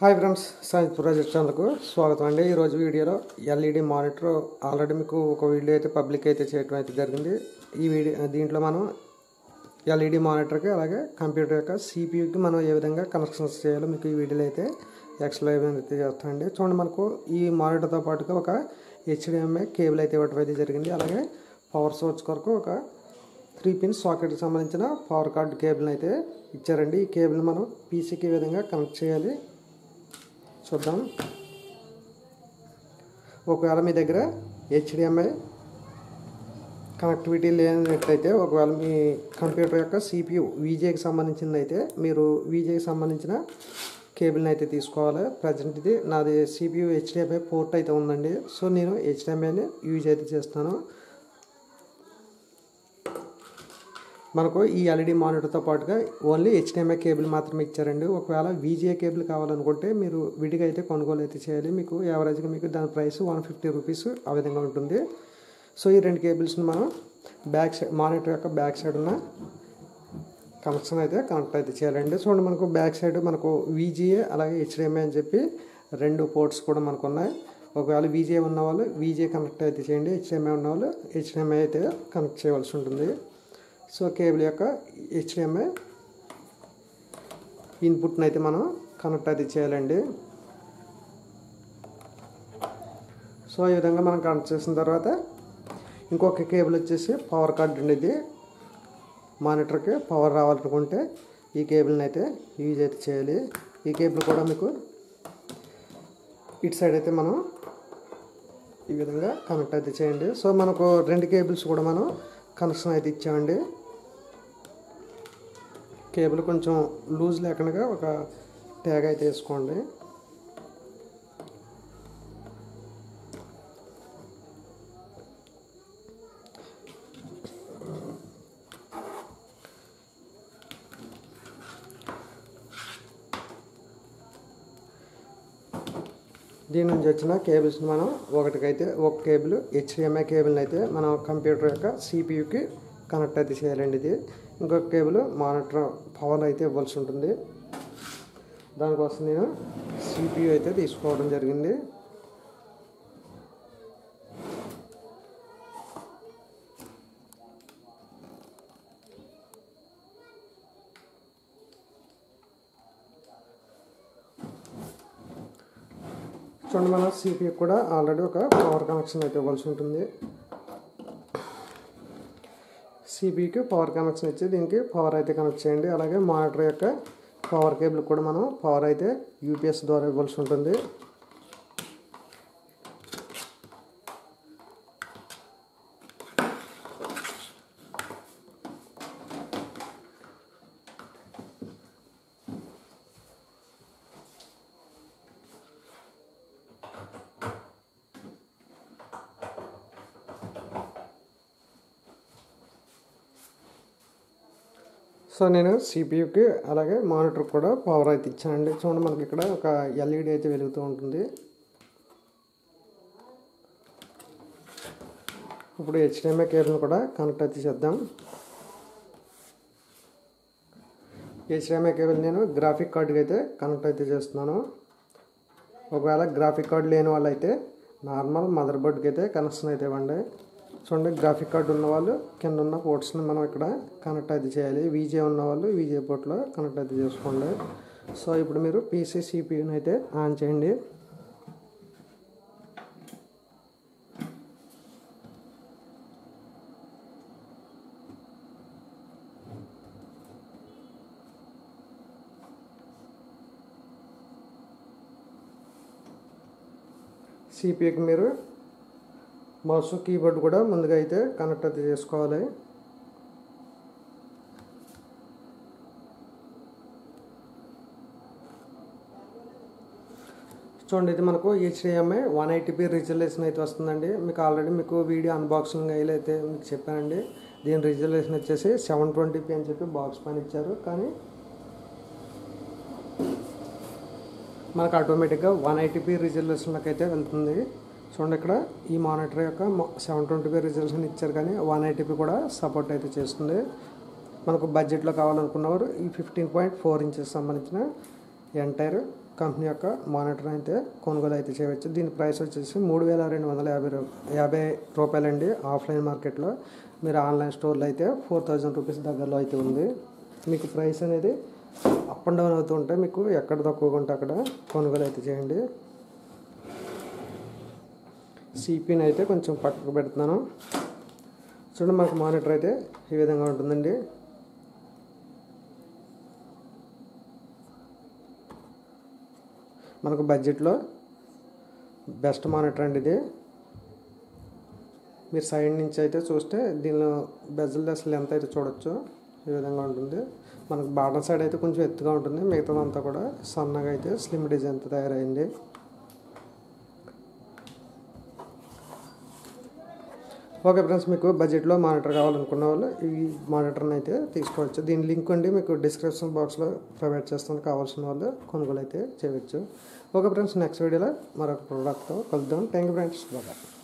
High friends science project channel को स्वागत अंडी video LED monitor already video अच्छे पब्लिक जी वीडियो दींट मन एलईडी मॉनिटर की अलग कंप्यूटर या सीपीयू की मैं ये विधा कनेक्शन चेयर वीडियो एक्सप्लेन चूँ मन को मॉनिटर तो पाटुगा एचडीएमआई केबल अवटे जरिए अलगे पावर सोर्स कोरकु 3 पिन सॉकेट संबंधी पावर कार्ड केबल इच्चारंडी केबल मन पीसी की विधंगा कनेक्ट चेयाली చూద్దాం ఒకవేళ మీ దగ్గర HDMI కనెక్టివిటీ లేనట్లయితే ఒకవేళ మీ కంప్యూటర్ యొక్క CPU VGA కి సంబంధించింది అయితే మీరు VGA కి సంబంధించిన కేబుల్ ని అయితే తీసుకోవాలి ప్రెజెంట్ ఇది నాది CPU HDMI పోర్ట్ అయితే ఉందండి సో నేను HDMI ని యూజ్ అయితే చేస్తాను మనకు ఈ LED మానిటర్ తో పాటుగా ఓన్లీ HDMI కేబుల్ మాత్రమే ఇచ్చారండి ఒకవేళ VGA కేబుల్ కావాలనుకుంటే మీరు విడిగా అయితే కొనుగోలు అయితే చేయాలి మీకు యావరేజ్ గా మీకు దాని ప్రైస్ 150 రూపాయస్ ఆ విధంగా ఉంటుంది సో ఈ రెండు కేబుల్స్ ని మనం బ్యాక్ సైడ్ మానిటర్ యొక్క బ్యాక్ సైడ్ ఉన్న కనెక్షన్ అయితే కనెక్ట్ అయితే చేయాలండి చూడండి మనకు బ్యాక్ సైడ్ మనకు VGA అలాగే HDMI అని చెప్పి రెండు పోర్ట్స్ కూడా మనకు ఉన్నాయి ఒకవేళ VGA ఉన్న వాళ్ళు VGA కనెక్ట్ అయితే చేయండి HDMI ఉన్న వాళ్ళు HDMI అయితే కనెక్ట్ చేయాల్సి ఉంటుంది सो केबल యొక్క HDMI इनपुट नैते మనం కనెక్ట్ అది చేయాలండి సో ఈ విధంగా మనం కనెక్ట్ చేసిన తర్వాత ఇంకొక కేబుల్ వచ్చేసి పవర్ కార్డ్ అండి ఇది మానిటర్ కి పవర్ రావాలనుకుంటే ఈ కేబుల్ నైతే యూజ్ అయితే చేయాలి ఈ కేబుల్ కూడా మీకు ఇట్ సైడ్ అయితే మనం ఈ విధంగా కనెక్ట్ అది చేయండి సో మనకు రెండు కేబుల్స్ కూడా మనం కనెక్షన్ అయితే ఇచ్చామండి కేబుల్ కొంచెం లూజ్ లేకుండా ఒక ట్యాగ్ అయితే తీసుకోండి దీని నుంచి వచ్చిన కేబుల్స్ మనం ఒకటికైతే ఒక కేబుల్ HDMI కేబుల్ అయితే మనం కంప్యూటర్ యొక్క CPU కి కనెక్ట్ అయితే చేయాలండి ఇది ఇంకొక కేబుల్ మానిటర్ పవర్ అయితే ఇవ్వాల్సి ఉంటుంది దానికోసం నేను CPU అయితే తీసుకోవడం జరిగింది చూడండి మన CPU కూడా ఆల్రెడీ ఒక పవర్ కనెక్షన్ అయితే ఇవ్వాల్సి ఉంటుంది CPU కి పవర్ కనెక్షన్ ఇచ్చి దీనికి పవర్ అయితే కనెక్ట్ చేయండి అలాగే మానిటర్ యొక్క పవర్ కేబుల్ కూడా మనం పవర్ అయితే UPS ద్వారా ఇవ్వాల్సి ఉంటుంది सो नेनु CPU की अलागे मॉनिटर को पावर अयिते इच्चानु चूडंडि मनकि इक्कड ओक LED अयिते वेलुगुतू उंटुंदी इप्पुडु HDMI केबल नु कूडा कनेक्ट अयिते चेद्दाम HDMI केबल नेनु ग्राफिक कार्ड कि अयिते कनेक्ट अयिते चेस्तुन्नानु ओकवेळ ग्राफिक कार्ड लेनि वाळ्ळु अयिते नार्मल मदर बोर्ड कि अयिते कनेक्शन अयिते इव्वंडि చూడండి గ్రాఫిక్ కార్డ్ ఉన్న వాళ్ళు కింద ఉన్న పోర్ట్స్ ని మనం ఇక్కడ కనెక్ట్ అది చేయాలి VGA ఉన్న వాళ్ళు VGA పోర్ట్ లో కనెక్ట్ అది చేసుకోండి సో ఇప్పుడు మీరు PC CPU ని అయితే ఆన్ చేయండి CPU కి మీరు మౌస్ కీబోర్డ్ కూడా ముందుగా అయితే కనెక్ట్ అది చేసుకోవాలి చూడండి ఇది మనకు HDMI 180p రిజల్యూషన్ అయితే వస్తుందండి మీకు ఆల్రెడీ మీకు వీడియో అన్బాక్సింగ్ అయితే మీకు చెప్పానండి దీని రిజల్యూషన్ వచ్చేసి 720p అని చెప్పి బాక్స్ పైన ఇచ్చారు కానీ మనకు ఆటోమేటిక్ గా 180p రిజల్యూషన్ లోకి అయితే వెళ్తుంది చూడండి ఇక్కడ ఈ మానిటర్ యొక్క 720p రిజల్యూషన్ ఇచ్చారు కానీ 180p కూడా సపోర్ట్ అయితే చేస్తుంది మనకు బడ్జెట్ లో కావాలనుకున్నవారు ఈ 15.4 ఇంచెస్ సంబంధించిన ఎంటైర్ కంపెనీ యొక్క మానిటర్ అయితే కొనుగోలు అయితే చేయవచ్చు। దీని ప్రైస్ వచ్చేసి 3250 రూపాయలు అండి ఆఫ్లైన్ మార్కెట్లో। మీరు ఆన్లైన్ స్టోర్లో అయితే 4000 రూపీస్ దగ్గరలో అయితే ఉంది। మీకు ప్రైస్ అనేది అప్ అండ్ డౌన్ అవుతూ ఉంటాయి, మీకు ఎక్కడ తక్కువగా ఉంటే అక్కడ కొనుగోలు అయితే చేయండి। సిపిని అయితే కొంచెం పక్కకు పెడుతున్నాను, చూడండి మనకు మానిటర్ అయితే ఈ విధంగా ఉంటుందండి। మనకు బడ్జెట్లో బెస్ట్ మానిటర్ అండి ఇది। మీరు సైడ్ నుంచి అయితే చూస్తే దీనిలో బెజల్ అసలు ఎంత అయితే చూడొచ్చు, ఈ విధంగా ఉంటుంది। మనకు బాటం సైడ్ అయితే కొంచెం ఎత్తుగా ఉంటుంది, మిగతాదంతా కూడా సన్నగా అయితే స్లిమ్ డిజైన్ తయారైంది। ఓకే ఫ్రెండ్స్, మీకు బడ్జెట్లో మానిటర్ కావాలనుకున్న వాళ్ళు ఈ మానిటర్ని అయితే తీసుకోవచ్చు। దీని లింక్ అండి మీకు డిస్క్రిప్షన్ బాక్స్లో ప్రొవైడ్ చేస్తాను, కావాల్సిన వాళ్ళు కొనుగోలు అయితే చేయవచ్చు। ఓకే ఫ్రెండ్స్, నెక్స్ట్ వీడియోలో మరొక ప్రోడక్ట్తో కలుద్దాం। Thank you friends, bye bye.